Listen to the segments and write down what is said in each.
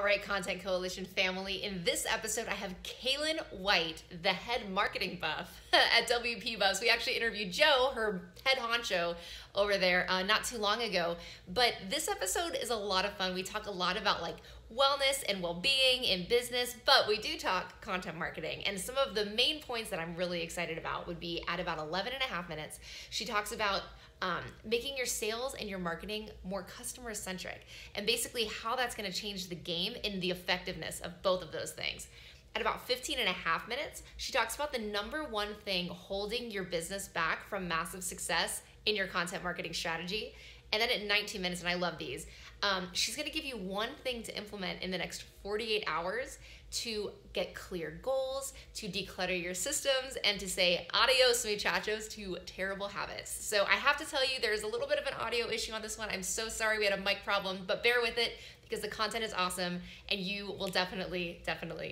All right, Content Coalition family. In this episode, I have Caylin White, the head marketing buff at WP Buffs. We actually interviewed Joe, her head honcho over there not too long ago. But this episode is a lot of fun. We talk a lot about like wellness and well-being in business, but we do talk content marketing. And some of the main points that I'm really excited about would be at about 11 and a half minutes. She talks about making your sales and your marketing more customer centric, and basically how that's going to change the game in the effectiveness of both of those things. At about 15 and a half minutes, she talks about the number one thing holding your business back from massive success in your content marketing strategy. And then at 19 minutes, and I love these, she's going to give you one thing to implement in the next 48 hours to get clear goals, to declutter your systems, and to say adios muchachos to terrible habits. So I have to tell you, there's a little bit of an audio issue on this one. I'm so sorry, we had a mic problem, but bear with it because the content is awesome and you will definitely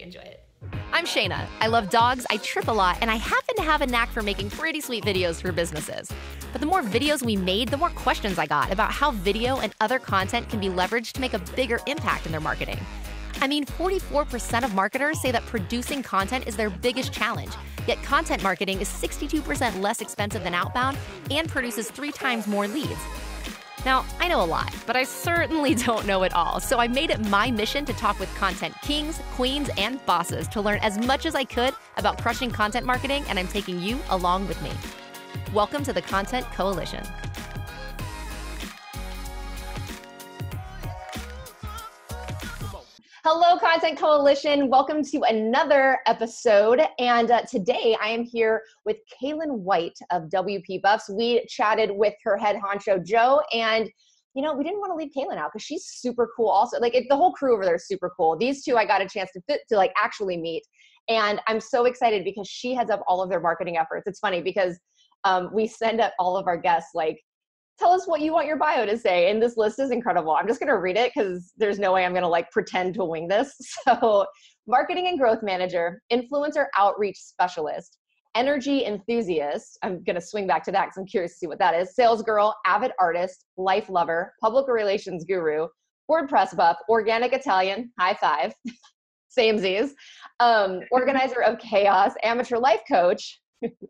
enjoy it. I'm Shayna. I love dogs, I trip a lot, and I happen to have a knack for making pretty sweet videos for businesses. But the more videos we made, the more questions I got about how video and other content can be leveraged to make a bigger impact in their marketing. I mean, 44% of marketers say that producing content is their biggest challenge, yet content marketing is 62% less expensive than outbound and produces 3 times more leads. Now, I know a lot, but I certainly don't know it all, so I made it my mission to talk with content kings, queens, and bosses to learn as much as I could about crushing content marketing, and I'm taking you along with me. Welcome to the Content Coalition. Hello, Content Coalition. Welcome to another episode. And today I am here with Caylin White of WP Buffs. We chatted with her head honcho, Joe, and you know, we didn't want to leave Caylin out because she's super cool also. Like the whole crew over there is super cool. These two I got a chance to like actually meet. And I'm so excited because she heads up all of their marketing efforts. It's funny because we send up all of our guests like, tell us what you want your bio to say. And this list is incredible. I'm just going to read it because there's no way I'm going to like pretend to wing this. So marketing and growth manager, influencer outreach specialist, energy enthusiast. I'm going to swing back to that because I'm curious to see what that is. Sales girl, avid artist, life lover, public relations guru, WordPress buff, organic Italian, high five, samesies, organizer of chaos, amateur life coach,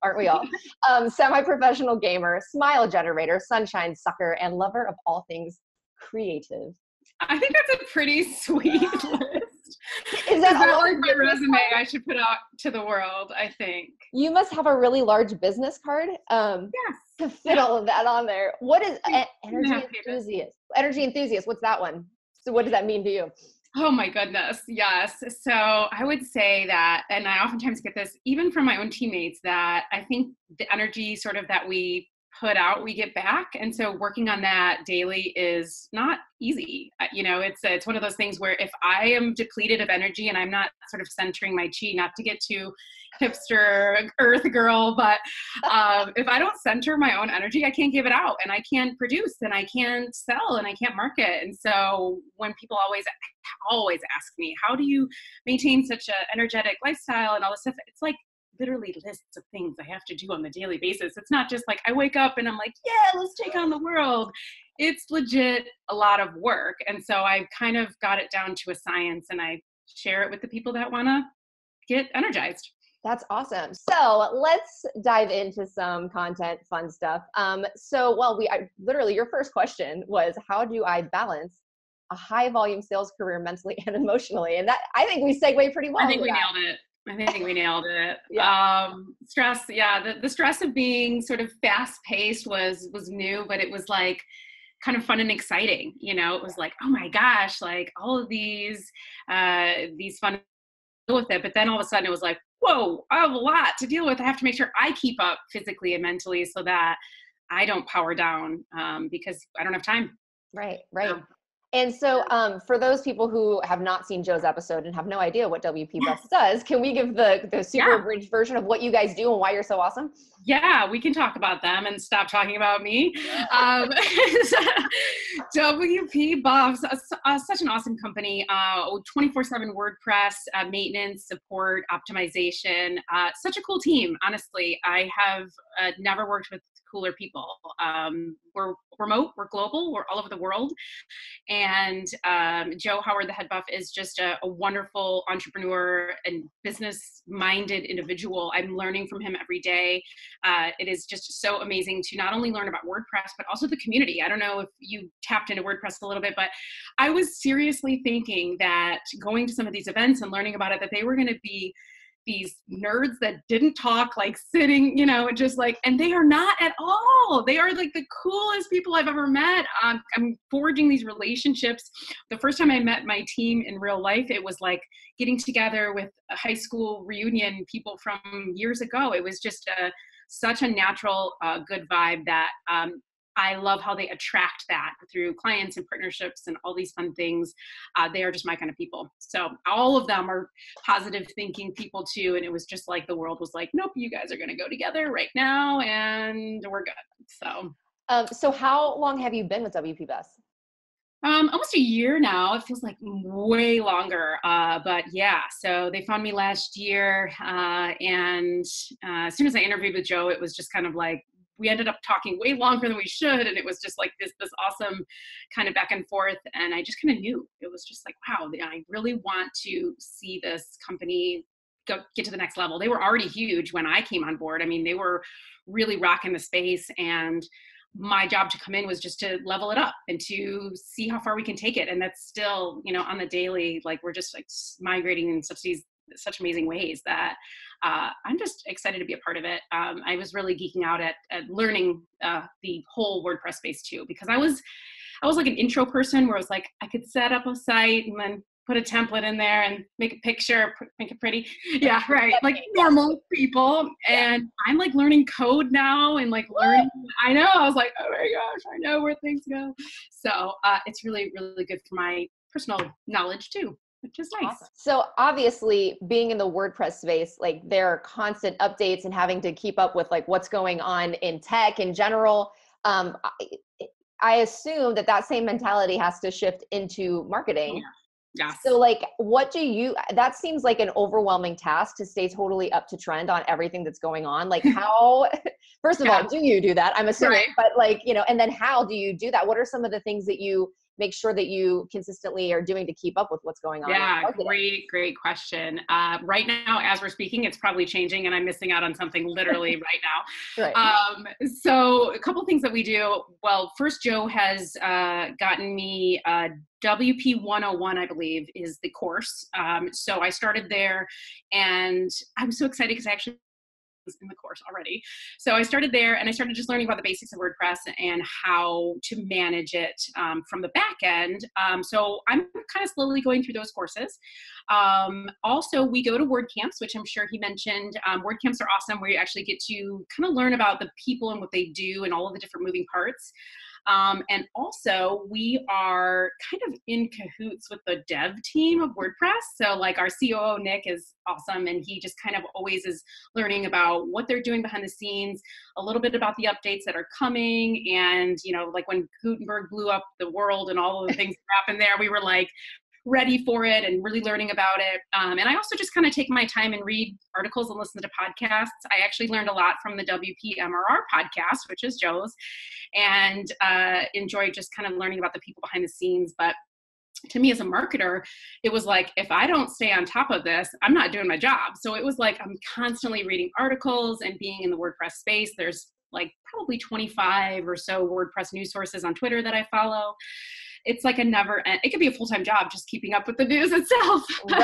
aren't we all? Semi-professional gamer, smile generator, sunshine sucker, and lover of all things creative. I think that's a pretty sweet list. Is that like my resume I should put out to the world, I think. You must have a really large business card yes. To fit all of that on there. What is energy enthusiast? Energy enthusiast, what's that one? So what does that mean to you? Oh my goodness. Yes. So I would say that, and I oftentimes get this even from my own teammates, that I think the energy sort of that we put out, we get back. And so working on that daily is not easy. You know, it's one of those things where if I am depleted of energy and I'm not sort of centering my chi, not to get too hipster earth girl, but if I don't center my own energy, I can't give it out and I can't produce and I can't sell and I can't market. And so when people always ask me, how do you maintain such an energetic lifestyle and all this stuff? It's like, literally lists of things I have to do on the daily basis. It's not just like I wake up and I'm like, yeah, let's take on the world. It's legit a lot of work. And so I've kind of got it down to a science and I share it with the people that want to get energized. That's awesome. So let's dive into some content, fun stuff. I literally, your first question was, how do I balance a high volume sales career mentally and emotionally? And that, I think we segue pretty well. I think we nailed it. Yeah. Stress. Yeah. The stress of being sort of fast paced was new, but it was like kind of fun and exciting, you know, it was like, oh my gosh, like all of these fun with it. But then all of a sudden it was like, whoa, I have a lot to deal with. I have to make sure I keep up physically and mentally so that I don't power down, because I don't have time. Right. Right. And so for those people who have not seen Joe's episode and have no idea what WP Buffs does, can we give the super abridged version of what you guys do and why you're so awesome? Yeah, we can talk about them and stop talking about me. WP Buffs, such an awesome company, 24/7 WordPress, maintenance, support, optimization, such a cool team, honestly. I have never worked with cooler people. We're remote, we're global, we're all over the world. And Joe Howard, the head buff, is just a wonderful entrepreneur and business-minded individual. I'm learning from him every day. It is just so amazing to not only learn about WordPress, but also the community. I don't know if you tapped into WordPress a little bit, but I was seriously thinking that going to some of these events and learning about it, that they were going to be these nerds that didn't talk, like sitting, you know, just like, and they are not at all. They are like the coolest people I've ever met. I'm forging these relationships. The first time I met my team in real life, it was like getting together with a high school reunion, people from years ago. It was just such a natural, good vibe that I love how they attract that through clients and partnerships and all these fun things. They are just my kind of people. So all of them are positive thinking people too. And it was just like, the world was like, nope, you guys are going to go together right now and we're good. So. So how long have you been with WP Buffs? Almost a year now. It feels like way longer. But yeah, so they found me last year. As soon as I interviewed with Joe, it was just kind of like, we ended up talking way longer than we should. And it was just like this awesome kind of back and forth. And I just kind of knew, it was just like, wow, I really want to see this company get to the next level. They were already huge when I came on board. I mean, they were really rocking the space, and my job to come in was just to level it up and to see how far we can take it. And that's still, you know, on the daily, like we're just like migrating in such amazing ways that I'm just excited to be a part of it. I was really geeking out at learning the whole WordPress space too, because I was like an intro person where I was like, I could set up a site and then put a template in there and make a picture, make it pretty. Yeah, right. Like normal people. And I'm like learning code now and like learning. I know. I was like, oh my gosh, I know where things go. So it's really, really good for my personal knowledge too, which is nice. Awesome. So obviously being in the WordPress space, like there are constant updates and having to keep up with like what's going on in tech in general. I assume that same mentality has to shift into marketing. Yeah. Yes. So like, that seems like an overwhelming task to stay totally up to trend on everything that's going on. Like how, first of all, do you do that? I'm assuming, right. But like, you know, and then how do you do that? What are some of the things that you make sure that you consistently are doing to keep up with what's going on? Yeah, great question. Right now, as we're speaking, it's probably changing and I'm missing out on something literally right now. So a couple things that we do. Well, first, Joe has gotten me WP 101, I believe, is the course. So I started there and I'm so excited because I actually in the course already. So I started there and I started just learning about the basics of WordPress and how to manage it from the back end. So I'm kind of slowly going through those courses. Also, we go to WordCamps, which I'm sure he mentioned. WordCamps are awesome, where you actually get to kind of learn about the people and what they do and all of the different moving parts. And also we are kind of in cahoots with the dev team of WordPress. So like our COO, Nick, is awesome. And he just kind of always is learning about what they're doing behind the scenes, a little bit about the updates that are coming. And, you know, like when Gutenberg blew up the world and all of the things that happened there, we were like ready for it and really learning about it. And I also just kind of take my time and read articles and listen to podcasts. I actually learned a lot from the WPMRR podcast, which is Joe's, and enjoy just kind of learning about the people behind the scenes. But to me as a marketer, it was like, if I don't stay on top of this, I'm not doing my job. So it was like, I'm constantly reading articles and being in the WordPress space. There's like probably 25 or so WordPress news sources on Twitter that I follow. It's like a never end. It could be a full-time job just keeping up with the news itself. Right.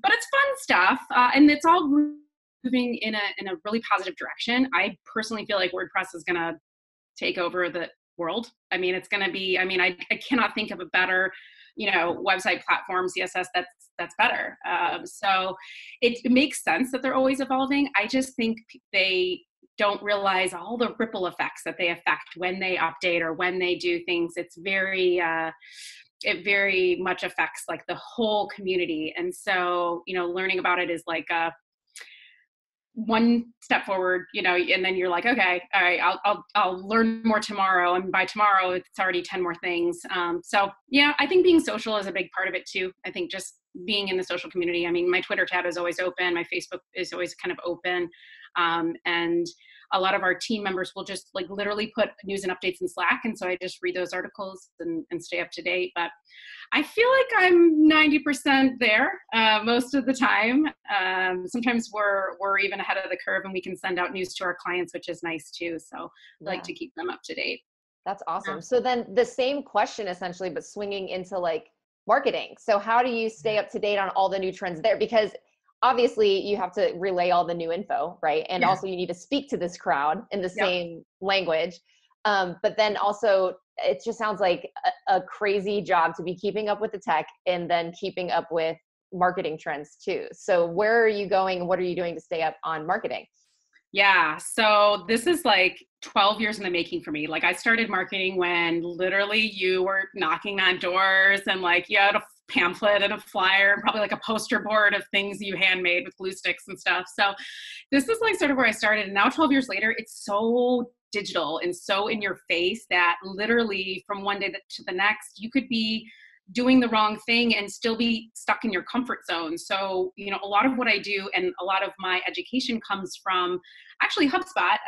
But it's fun stuff. And it's all moving in a really positive direction. I personally feel like WordPress is going to take over the world. I mean, it's going to be, I mean, I cannot think of a better, you know, website platform, CSS, that's better. So it makes sense that they're always evolving. I just think they don't realize all the ripple effects that they affect when they update or when they do things. It's very, it very much affects like the whole community. And so, you know, learning about it is like one step forward, you know, and then you're like, okay, all right, I'll learn more tomorrow. And by tomorrow, it's already 10 more things. So yeah, I think being social is a big part of it too. I think just being in the social community. I mean, my Twitter tab is always open. My Facebook is always kind of open. And a lot of our team members will just like literally put news and updates in Slack. And so I just read those articles and stay up to date. But I feel like I'm 90% there most of the time. Sometimes we're even ahead of the curve and we can send out news to our clients, which is nice too. So I like to keep them up to date. That's awesome. Yeah. So then the same question essentially, but swinging into like marketing. So how do you stay up to date on all the new trends there? Because obviously you have to relay all the new info, right? And also you need to speak to this crowd in the same language. But then also it just sounds like a crazy job to be keeping up with the tech and then keeping up with marketing trends too. So where are you going and what are you doing to stay up on marketing? Yeah. So this is like 12 years in the making for me. Like I started marketing when literally you were knocking on doors and like you had a pamphlet and a flyer and probably like a poster board of things you handmade with glue sticks and stuff. So this is like sort of where I started. And now 12 years later, it's so digital and so in your face that literally from one day to the next, you could be doing the wrong thing and still be stuck in your comfort zone. So, you know, a lot of what I do and a lot of my education comes from actually HubSpot.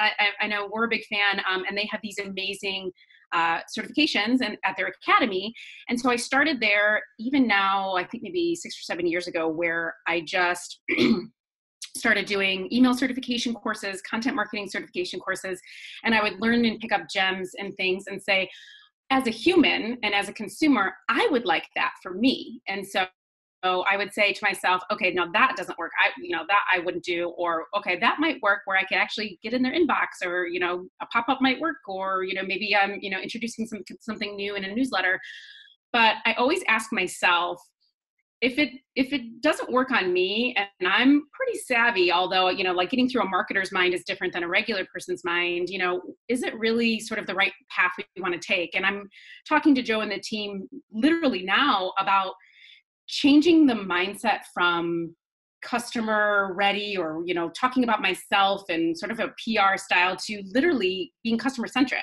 I know we're a big fan and they have these amazing certifications and at their academy. And so I started there even now, I think maybe 6 or 7 years ago, where I just started doing email certification courses, content marketing certification courses, and I would learn and pick up gems and things and say, as a human and as a consumer, I would like that for me. And so I would say to myself, okay, now that doesn't work. That I wouldn't do, or okay, that might work where I could actually get in their inbox, or, you know, a pop-up might work, or, you know, maybe I'm, you know, introducing something new in a newsletter. But I always ask myself, if it doesn't work on me, and I'm pretty savvy, although, you know, like getting through a marketer's mind is different than a regular person's mind, you know, is it really sort of the right path we want to take? And I'm talking to Joe and the team literally now about changing the mindset from customer ready, or, you know, talking about myself and sort of a PR style, to literally being customer centric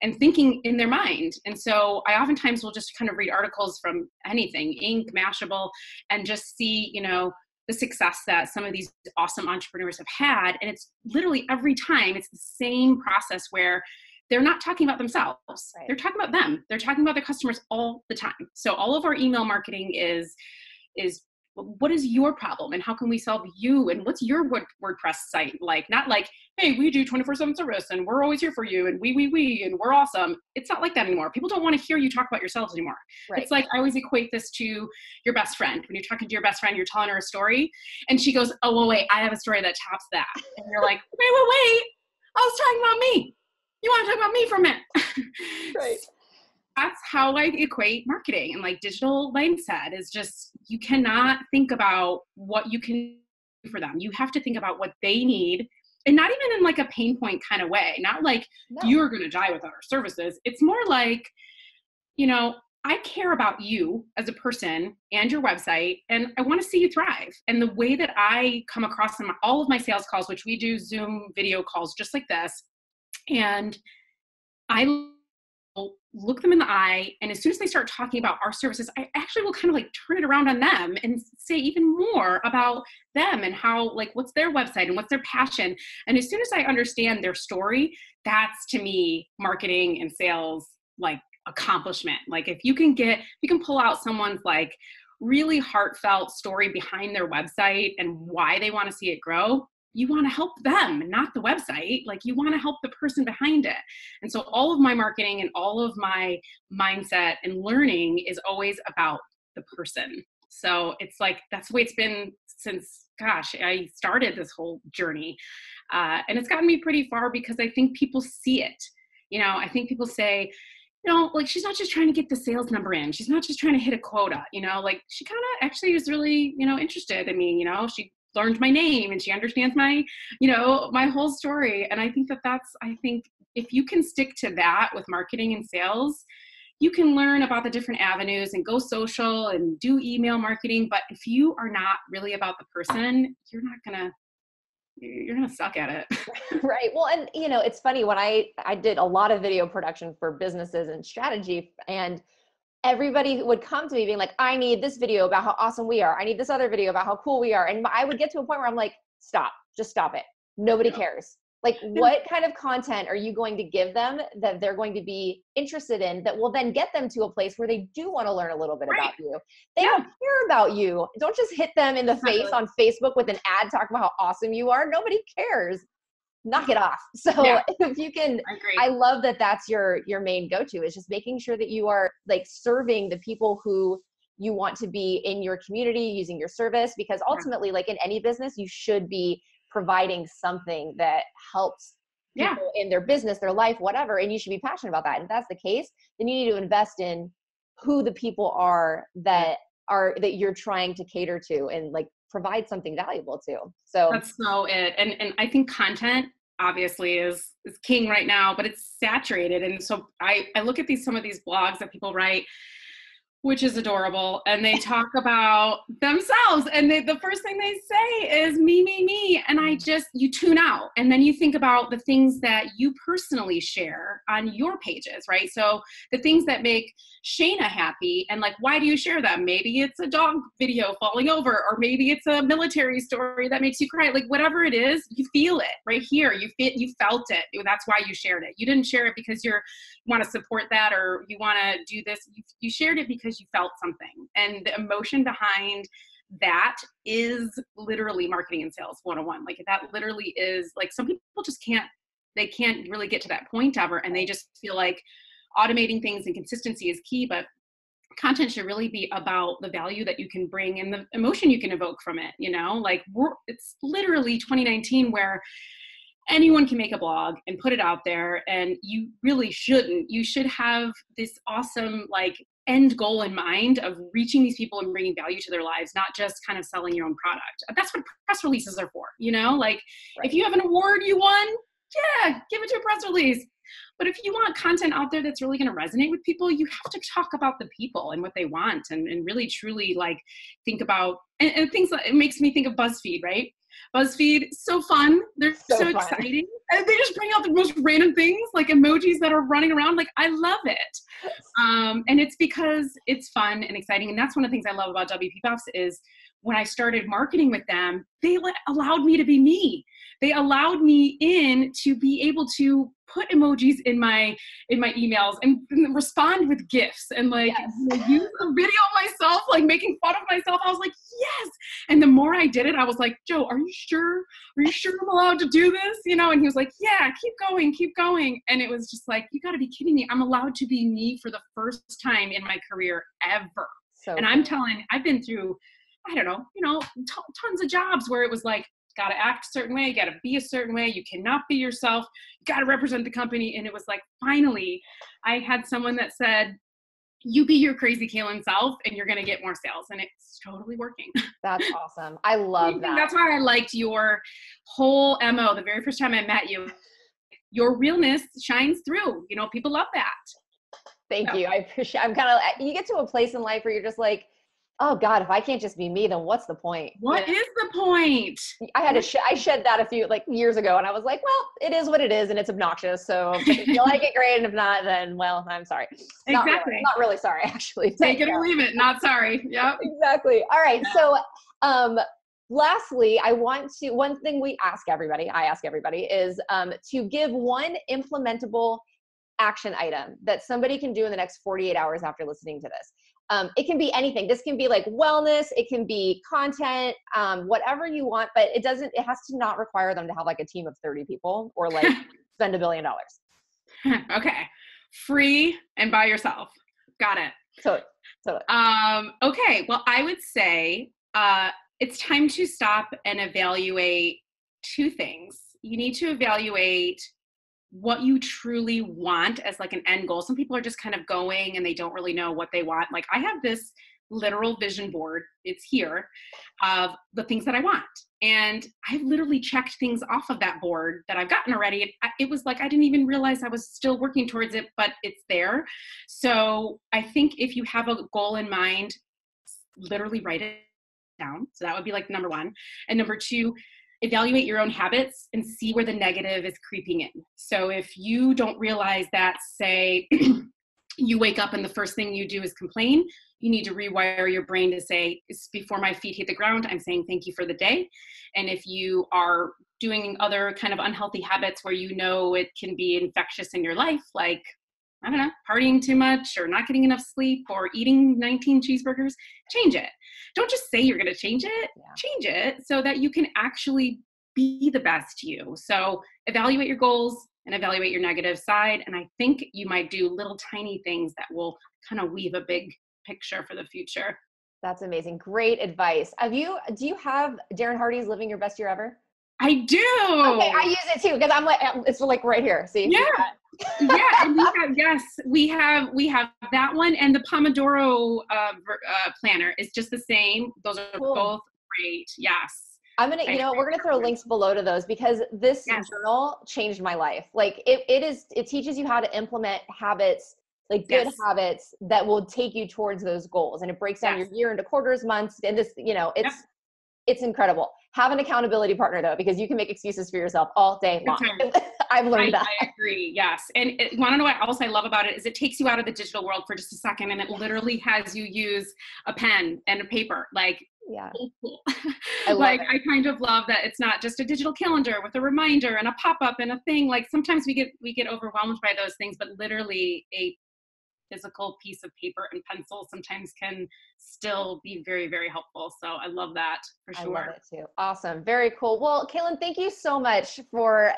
and thinking in their mind. And so I oftentimes will just kind of read articles from anything, Inc, Mashable, and just see, you know, the success that some of these awesome entrepreneurs have had. And it's literally every time it's the same process where they're not talking about themselves. Right. They're talking about them. They're talking about their customers all the time. So all of our email marketing is what is your problem and how can we solve you, and what's your WordPress site like? Not like, hey, we do 24/7 service and we're always here for you and we and we're awesome. It's not like that anymore. People don't want to hear you talk about yourselves anymore. Right. It's like, I always equate this to your best friend. When you're talking to your best friend, you're telling her a story and she goes, oh, well, wait, I have a story that tops that. And you're like, wait, I was talking about me. You want to talk about me for a minute? Right. That's how I equate marketing and like digital mindset is just, you cannot think about what you can do for them. You have to think about what they need, and not even in like a pain point kind of way. Not like you're going to die without our services. It's more like, you know, I care about you as a person and your website, and I want to see you thrive. And the way that I come across in all of my sales calls, which we do Zoom video calls just like this, and I look them in the eye, and as soon as they start talking about our services, I actually will kind of like turn it around on them and say even more about them and how, like, what's their website and what's their passion. And as soon as I understand their story, that's to me marketing and sales like accomplishment. Like if you can pull out someone's like really heartfelt story behind their website and why they want to see it grow, you want to help them, not the website. Like you want to help the person behind it. And so all of my marketing and all of my mindset and learning is always about the person. So it's like, that's the way it's been since, gosh, I started this whole journey. And it's gotten me pretty far because I think people see it. You know, I think people say, you know, like, she's not just trying to get the sales number in. She's not just trying to hit a quota, you know, like she kind of actually is really, you know, interested in me, you know, she learned my name and she understands my, you know, my whole story. And I think I think if you can stick to that with marketing and sales, you can learn about the different avenues and go social and do email marketing. But if you are not really about the person, you're going to suck at it. Right. Well, and you know, it's funny when I did a lot of video production for businesses and strategy, and everybody would come to me being like, I need this video about how awesome we are. I need this other video about how cool we are. And I would get to a point where I'm like, stop, just stop it. Nobody cares. Like, what kind of content are you going to give them that they're going to be interested in that will then get them to a place where they do want to learn a little bit about you? They don't care about you. Don't just hit them in the face on Facebook with an ad talking about how awesome you are. Nobody cares. Knock it off. So if you can, I love that that's your main go-to, is just making sure that you are like serving the people who you want to be in your community using your service, because ultimately, like in any business, you should be providing something that helps people in their business, their life, whatever, and you should be passionate about that. And if that's the case, then you need to invest in who the people are that are that you're trying to cater to and like provide something valuable to. So that's so it. And I think content obviously is king right now, but it's saturated. And so I look at these some of these blogs that people write, which is adorable. And they talk about themselves. And the first thing they say is me, me, me. And you tune out. And then you think about the things that you personally share on your pages, right? So the things that make Shayna happy, and like, why do you share them? Maybe it's a dog video falling over, or maybe it's a military story that makes you cry. Like whatever it is, you feel it right here. You felt it. That's why you shared it. You didn't share it because you want to support that, or you want to do this. You shared it because you felt something, and the emotion behind that is literally marketing and sales 101. Like that literally is, like, some people just can't really get to that point ever, and they just feel like automating things and consistency is key. But content should really be about the value that you can bring and the emotion you can evoke from it. You know, like it's literally 2019 where anyone can make a blog and put it out there, and you really shouldn't. You should have this awesome, like, end goal in mind of reaching these people and bringing value to their lives, not just kind of selling your own product. That's what press releases are for, you know? Like, if you have an award you won, give it to a press release. But if you want content out there that's really going to resonate with people, you have to talk about the people and what they want, and really truly, like, think about and things like, it makes me think of BuzzFeed, right? BuzzFeed, so fun. They're so exciting. And they just bring out the most random things, like emojis that are running around. Like, I love it. And it's because it's fun and exciting. And that's one of the things I love about WP Buffs is when I started marketing with them, they allowed me to be me. They allowed me in to be able to put emojis in my emails and respond with GIFs and use a video of myself, like making fun of myself. I was like, yes. And the more I did it, I was like, Joe, are you sure? Are you sure I'm allowed to do this? You know? And he was like, yeah, keep going. And it was just like, you gotta be kidding me. I'm allowed to be me for the first time in my career ever. I've been through, I don't know, you know, tons of jobs where it was like, got to act a certain way, got to be a certain way, you cannot be yourself, you got to represent the company. And it was like, finally, I had someone that said, you be your crazy Caylin self and you're going to get more sales. And it's totally working. That's awesome. I love that. That's why I liked your whole MO the very first time I met you. Your realness shines through. You know, people love that. Thank you. I appreciate it. You get to a place in life where you're just like, oh God, if I can't just be me, then what's the point? What is the point? I shed that a few years ago, and I was like, well, it is what it is, and it's obnoxious. So if you like it, great. And if not, then, well, I'm sorry. Exactly. Not really sorry, actually. Take it or leave it. Not sorry. Yep. Exactly. All right. So, lastly, one thing I ask everybody is, to give one implementable action item that somebody can do in the next 48 hours after listening to this. It can be anything. This can be like wellness, it can be content, whatever you want, but it has to not require them to have like a team of 30 people or like spend $1 billion. Okay. Free and by yourself. Got it. Totally. Okay. Well, I would say, it's time to stop and evaluate two things. You need to evaluate what you truly want as like an end goal. Some people are just kind of going and they don't really know what they want. Like, I have this literal vision board, it's here, of the things that I want. And I've literally checked things off of that board that I've gotten already. It was like, I didn't even realize I was still working towards it, but it's there. So I think if you have a goal in mind, literally write it down. So that would be like number one. And number two, evaluate your own habits and see where the negative is creeping in. So if you don't realize that, say, you wake up and the first thing you do is complain, you need to rewire your brain to say, before my feet hit the ground, I'm saying thank you for the day. And if you are doing other kind of unhealthy habits where you know it can be infectious in your life, like, I don't know, partying too much or not getting enough sleep or eating 19 cheeseburgers, change it. Don't just say you're going to change it, change it so that you can actually be the best you. So evaluate your goals and evaluate your negative side. And I think you might do little tiny things that will kind of weave a big picture for the future. That's amazing. Great advice. Do you have Darren Hardy's Living Your Best Year Ever? I do. Okay, I use it too because I'm like, it's like right here. See? Yeah. And we have that one, and the Pomodoro planner is just the same. Those are both great. Yes. I'm going to, we're going to throw links below to those because this journal changed my life. Like it teaches you how to implement habits, like good habits that will take you towards those goals. And it breaks down your year into quarters, months, and this, it's incredible. Have an accountability partner though, because you can make excuses for yourself all day long. I've learned that. I agree. Yes. And want to know what else I love about it is it takes you out of the digital world for just a second. And it literally has you use a pen and a paper. Like, I kind of love that it's not just a digital calendar with a reminder and a pop-up and a thing. Like sometimes we get overwhelmed by those things, but literally a physical piece of paper and pencil sometimes can still be very, very helpful. So I love that for sure. I love it too. Awesome. Very cool. Well, Caylin, thank you so much for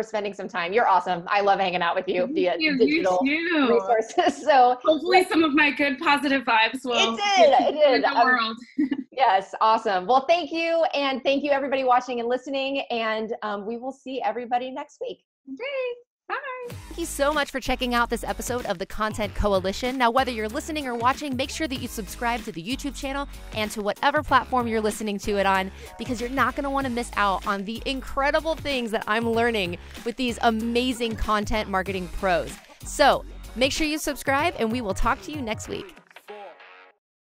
spending some time. You're awesome. I love hanging out with you via digital resources. So hopefully some of my good positive vibes will get to the world. Yes. Awesome. Well, thank you. And thank you everybody watching and listening. And we will see everybody next week. Okay. Bye. Thank you so much for checking out this episode of The Content Coalition. Now, whether you're listening or watching, make sure that you subscribe to the YouTube channel and to whatever platform you're listening to it on, because you're not going to want to miss out on the incredible things that I'm learning with these amazing content marketing pros. So make sure you subscribe and we will talk to you next week.